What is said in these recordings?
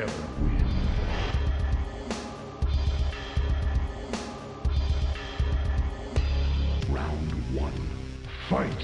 together. Round one. Fight!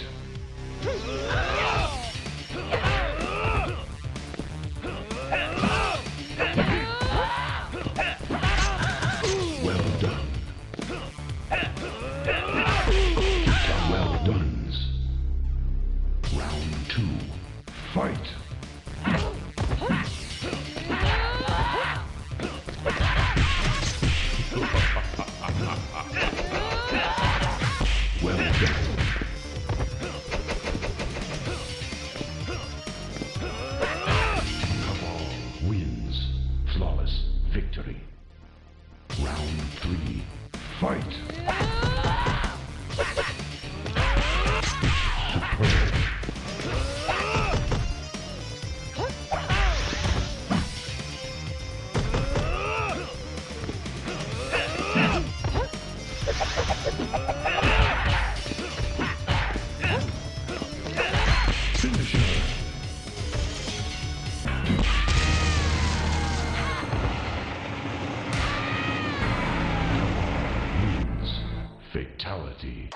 Fatality.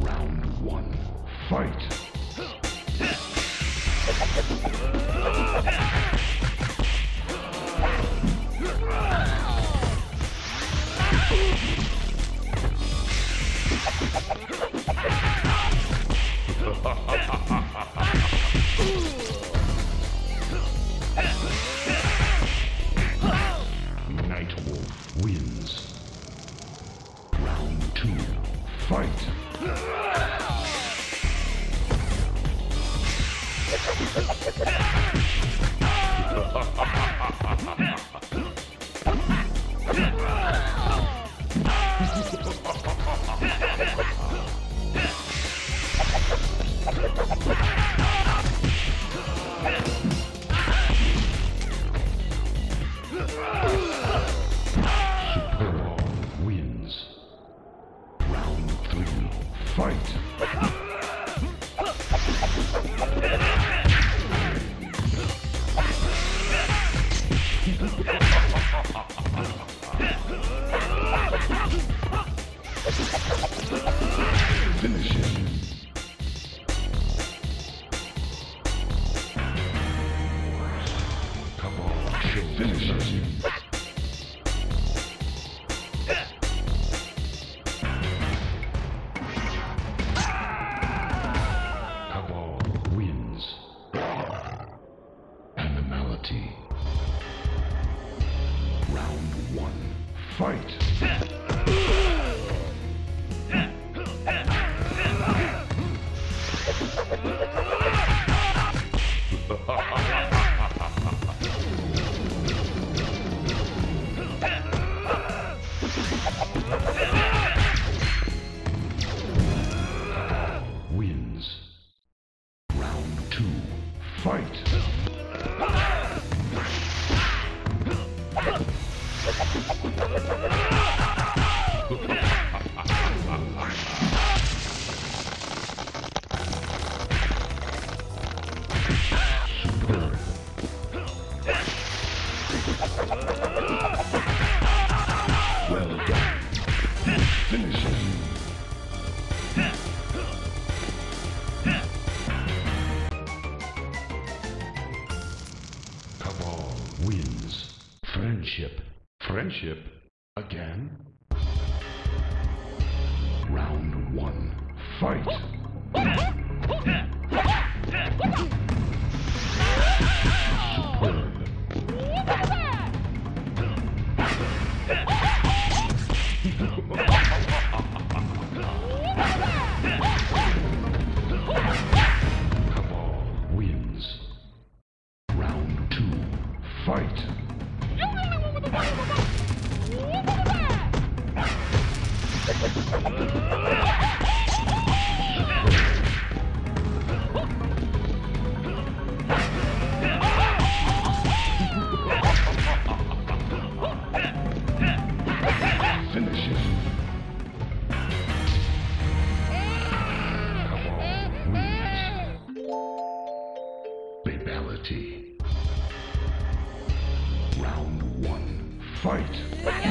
Round one. Fight! Wins. Round two. Fight! Finish him. Come on, finish him. Friendship again? Round one. Fight! Babality. Round 1. Fight! Well...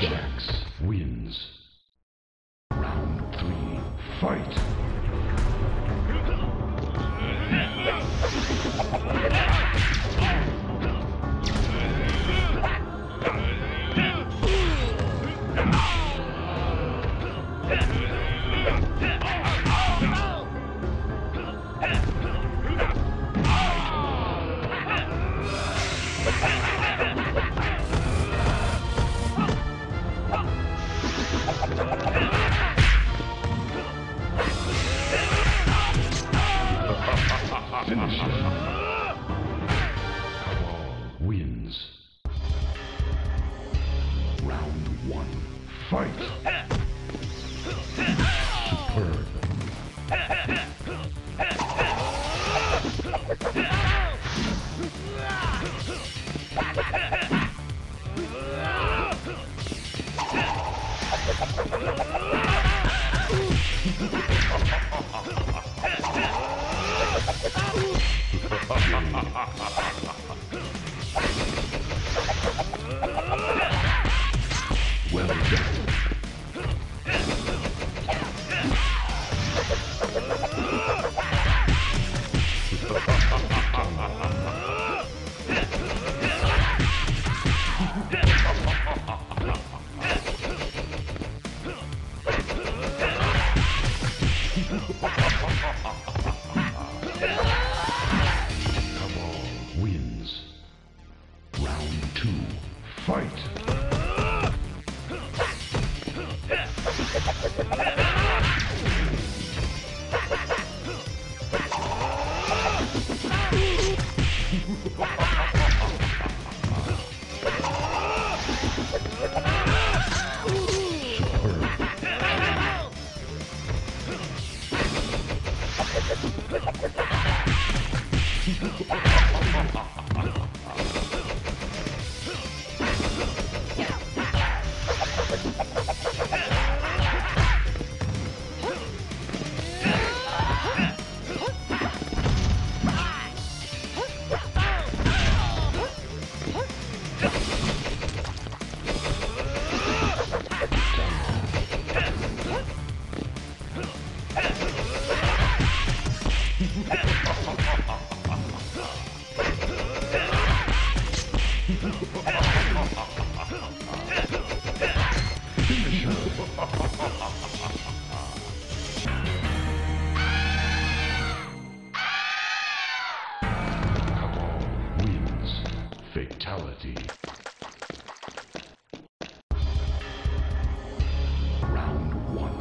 Jax wins. Round 3. Fight. Fight! Superb. Well done. Fatality. Round one.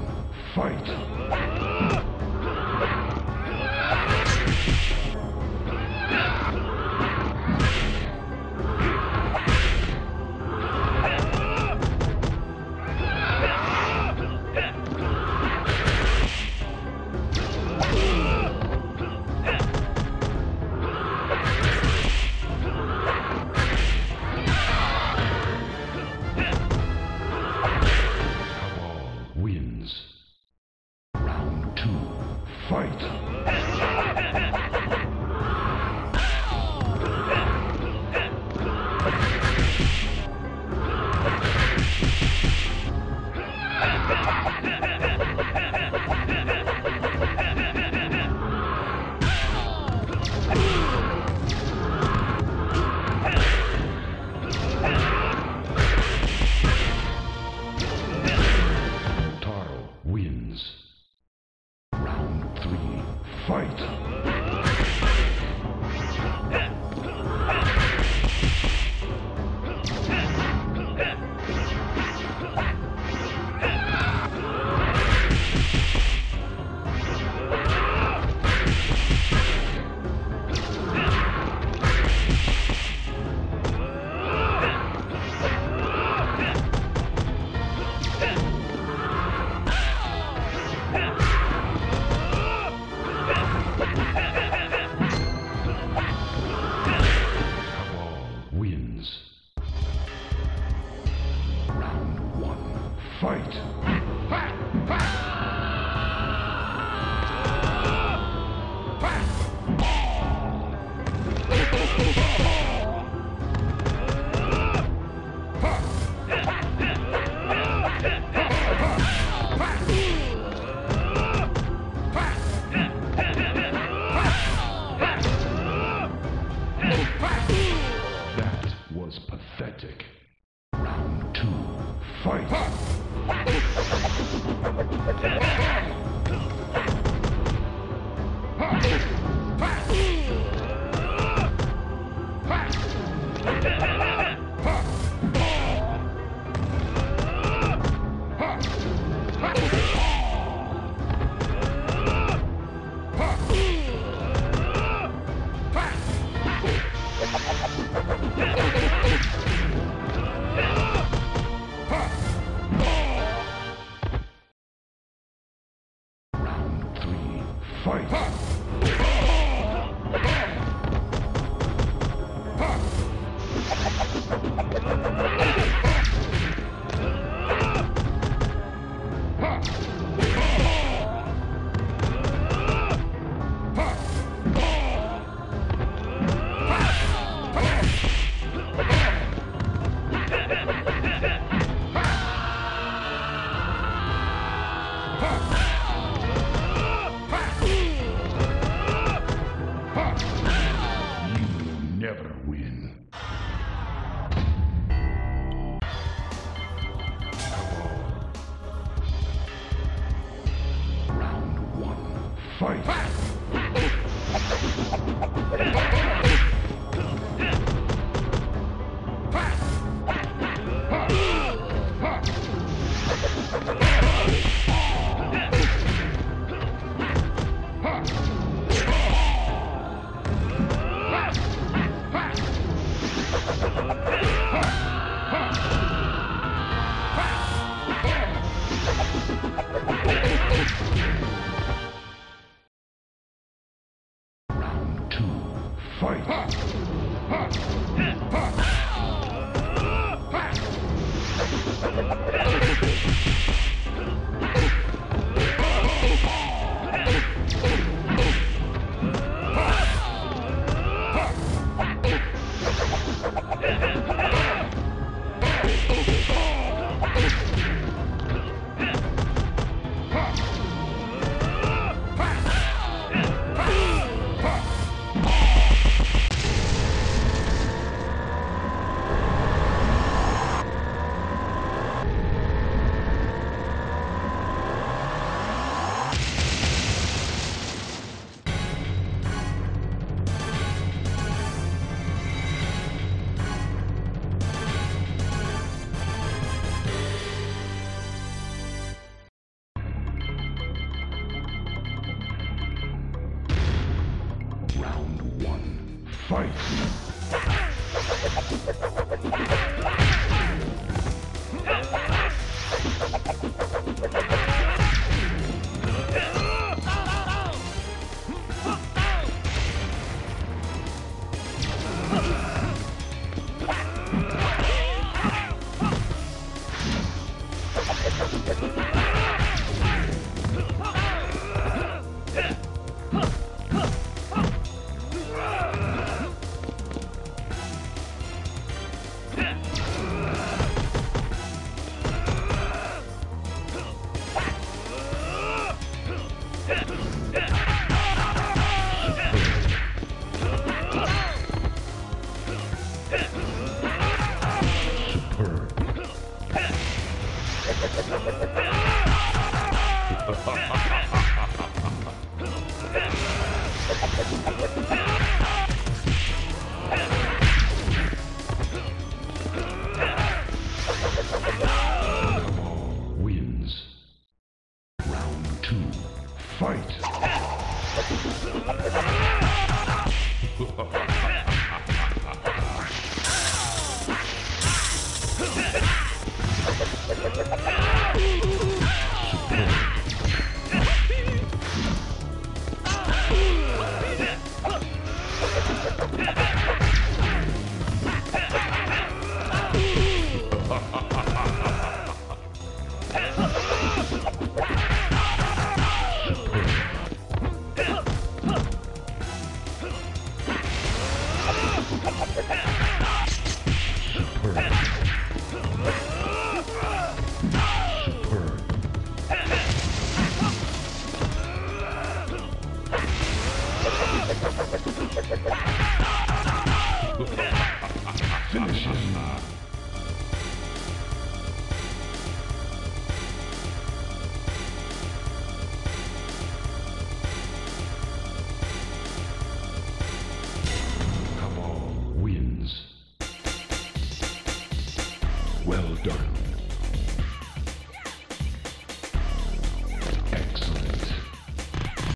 Fight!